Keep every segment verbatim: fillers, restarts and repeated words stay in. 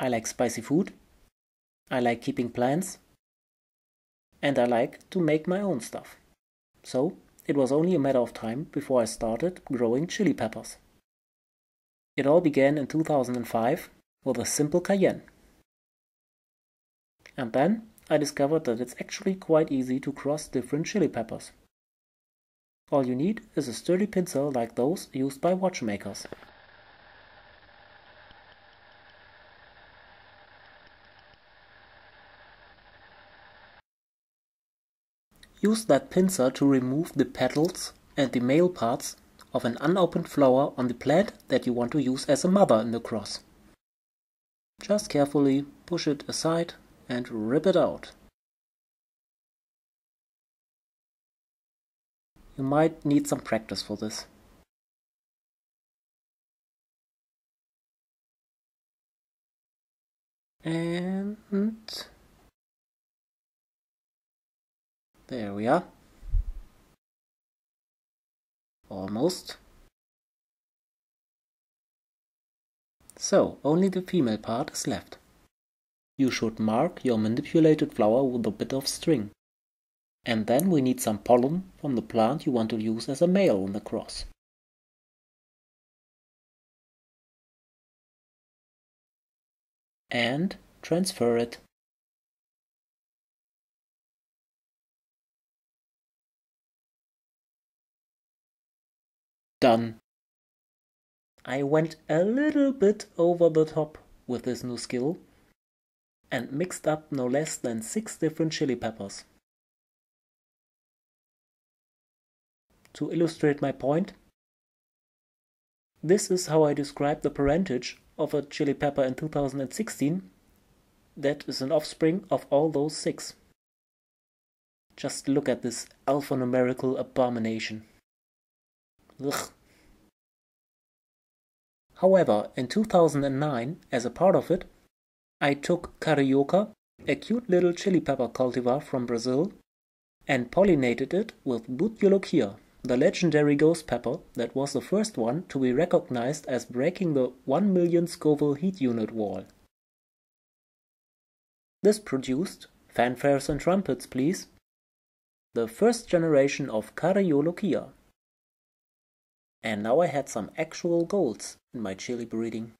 I like spicy food, I like keeping plants, and I like to make my own stuff. So it was only a matter of time before I started growing chili peppers. It all began in two thousand five with a simple cayenne. And then I discovered that it's actually quite easy to cross different chili peppers. All you need is a sturdy pencil like those used by watchmakers. Use that pincer to remove the petals and the male parts of an unopened flower on the plant that you want to use as a mother in the cross. Just carefully push it aside and rip it out. You might need some practice for this. And there we are. Almost. So, only the female part is left. You should mark your manipulated flower with a bit of string. And then we need some pollen from the plant you want to use as a male in the cross. And transfer it. Done. I went a little bit over the top with this new skill and mixed up no less than six different chili peppers. To illustrate my point, this is how I describe the parentage of a chili pepper in two thousand sixteen that is an offspring of all those six. Just look at this alphanumerical abomination. Ugh. However, in two thousand nine, as a part of it, I took Carioca, a cute little chili pepper cultivar from Brazil, and pollinated it with Bhut Jolokia, the legendary ghost pepper that was the first one to be recognized as breaking the one million Scoville heat unit wall. This produced, fanfares and trumpets please, the first generation of Cariolokia. And now I had some actual goals in my chili breeding.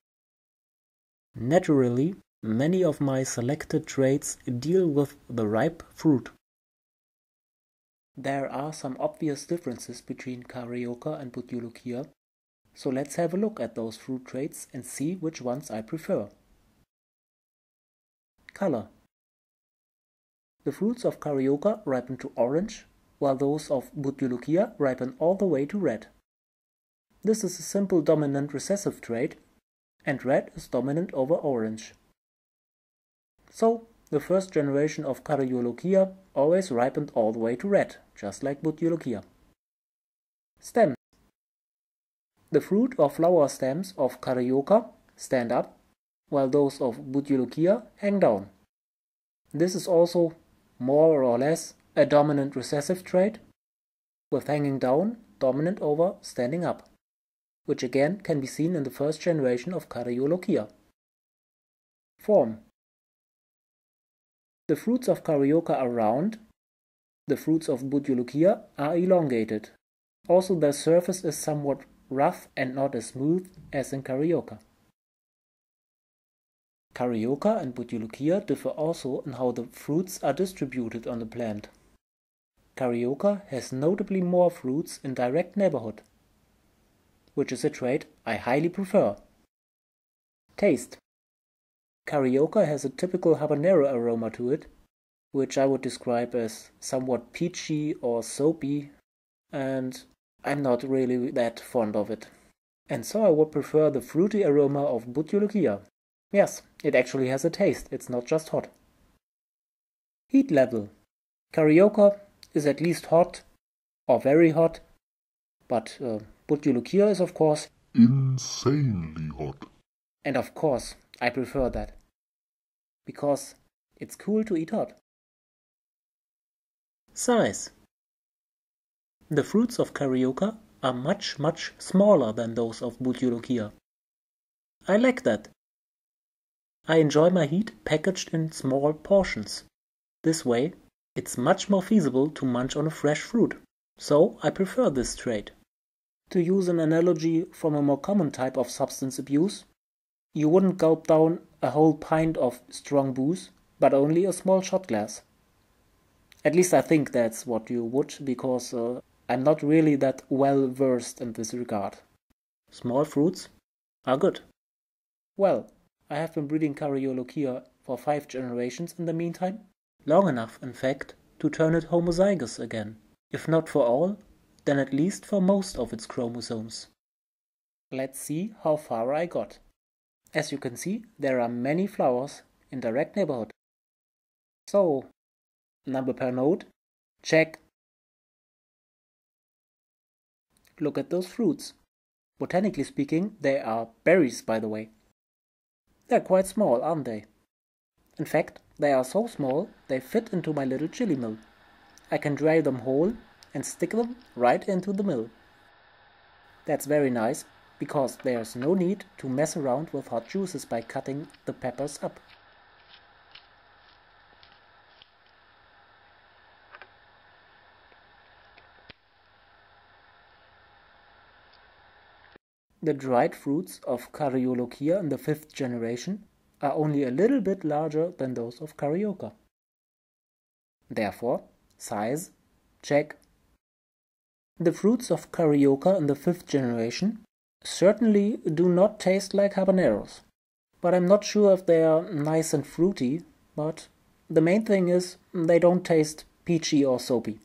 Naturally, many of my selected traits deal with the ripe fruit. There are some obvious differences between Carioca and Bhut Jolokia, so let's have a look at those fruit traits and see which ones I prefer. Color. The fruits of Carioca ripen to orange, while those of Bhut Jolokia ripen all the way to red. This is a simple dominant recessive trait, and red is dominant over orange. So, the first generation of Cariolokia always ripened all the way to red, just like Bhut Jolokia. Stems. The fruit or flower stems of Carioca stand up, while those of Bhut Jolokia hang down. This is also, more or less, a dominant recessive trait, with hanging down dominant over standing up, which again can be seen in the first generation of Cariolokia. Form. The fruits of Carioca are round, the fruits of Bhut Jolokia are elongated. Also their surface is somewhat rough and not as smooth as in Carioca. Carioca and Bhut Jolokia differ also in how the fruits are distributed on the plant. Carioca has notably more fruits in direct neighborhood, which is a trait I highly prefer. Taste. Carioca has a typical habanero aroma to it, which I would describe as somewhat peachy or soapy, and I'm not really that fond of it. And so I would prefer the fruity aroma of Bhut Jolokia. Yes, it actually has a taste, it's not just hot. Heat level. Carioca is at least hot, or very hot, but Uh, Bhut Jolokia is, of course, insanely hot. And of course, I prefer that. Because it's cool to eat hot. Size. The fruits of Carioca are much, much smaller than those of Bhut Jolokia. I like that. I enjoy my heat packaged in small portions. This way, it's much more feasible to munch on a fresh fruit, so I prefer this trait. To use an analogy from a more common type of substance abuse, you wouldn't gulp down a whole pint of strong booze, but only a small shot glass. At least I think that's what you would, because uh, I'm not really that well versed in this regard. Small fruits are good. Well, I have been breeding Cariolokia for five generations in the meantime. Long enough, in fact, to turn it homozygous again. If not for all, then at least for most of its chromosomes. Let's see how far I got. As you can see, there are many flowers in direct neighborhood. So, number per node, check. Look at those fruits. Botanically speaking, they are berries, by the way. They're quite small, aren't they? In fact, they are so small, they fit into my little chili mill. I can dry them whole and stick them right into the mill. That's very nice, because there's no need to mess around with hot juices by cutting the peppers up. The dried fruits of Cariolokia in the fifth generation are only a little bit larger than those of Carioca. Therefore, size, check. The fruits of Carioca in the fifth generation certainly do not taste like habaneros, but I'm not sure if they are nice and fruity, but the main thing is they don't taste peachy or soapy.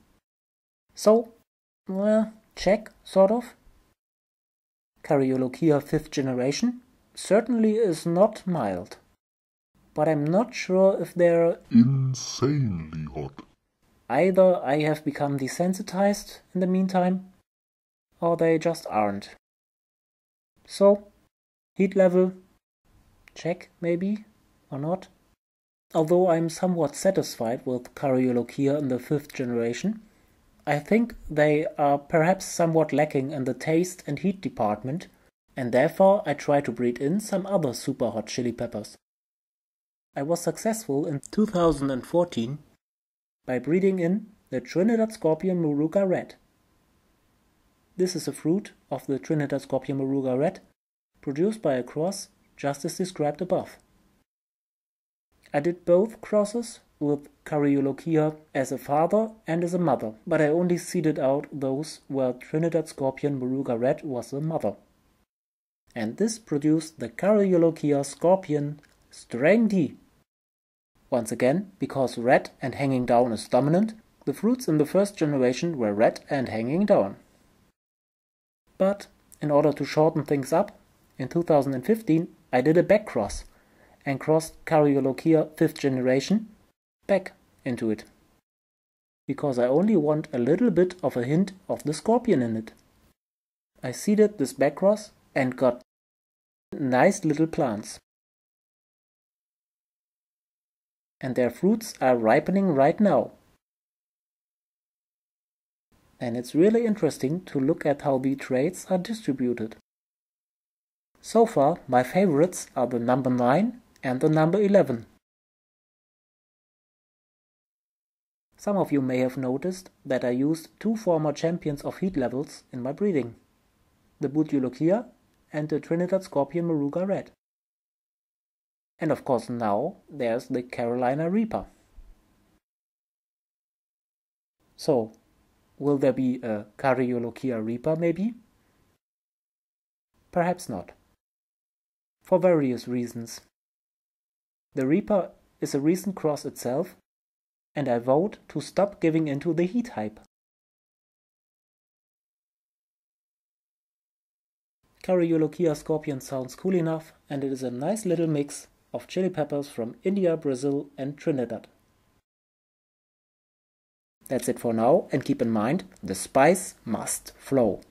So, well, check, sort of. Cariolokia fifth generation certainly is not mild, but I'm not sure if they're insanely hot. Either I have become desensitized in the meantime, or they just aren't. So, heat level, check maybe, or not. Although I'm somewhat satisfied with Cariolokia in the fifth generation, I think they are perhaps somewhat lacking in the taste and heat department, and therefore I try to breed in some other super hot chili peppers. I was successful in two thousand fourteen by breeding in the Trinidad Scorpion Moruga Red. This is a fruit of the Trinidad Scorpion Moruga Red, produced by a cross just as described above. I did both crosses with Cariolokia as a father and as a mother, but I only seeded out those where Trinidad Scorpion Moruga Red was a mother. And this produced the Cariolokia Scorpion Strang D. Once again, because red and hanging down is dominant, the fruits in the first generation were red and hanging down. But, in order to shorten things up, in two thousand fifteen I did a back cross and crossed Cariolokia fifth generation back into it, because I only want a little bit of a hint of the scorpion in it. I seeded this back cross and got nice little plants. And their fruits are ripening right now. And it's really interesting to look at how the traits are distributed. So far, my favorites are the number nine and the number eleven. Some of you may have noticed that I used two former champions of heat levels in my breeding, the Bhut Jolokia and the Trinidad Scorpion Moruga Red. And of course now there's the Carolina Reaper. So, will there be a Cariolokia Reaper, maybe? Perhaps not. For various reasons. The Reaper is a recent cross itself, and I vote to stop giving in to the heat hype. Cariolokia Scorpion sounds cool enough, and it is a nice little mix of chili peppers from India, Brazil and Trinidad. That's it for now, and keep in mind, the spice must flow.